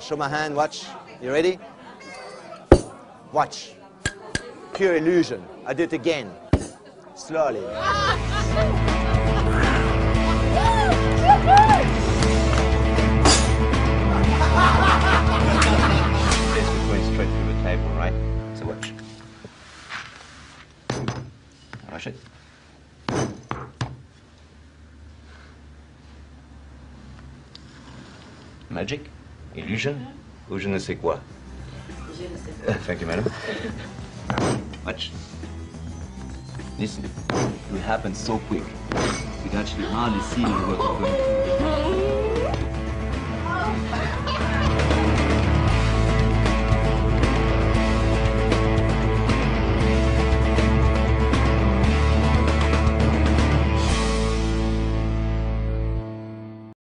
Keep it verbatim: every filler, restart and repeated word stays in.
Show my hand, watch. You ready? Watch. Pure illusion. I do it again. Slowly. This is going straight through the table, right? So watch. Watch it. Magic? Illusion? Ou je ne sais quoi? Je ne sais quoi. Thank you, madam. Watch. Listen. It happened so quick. You can actually hardly see what you're going through.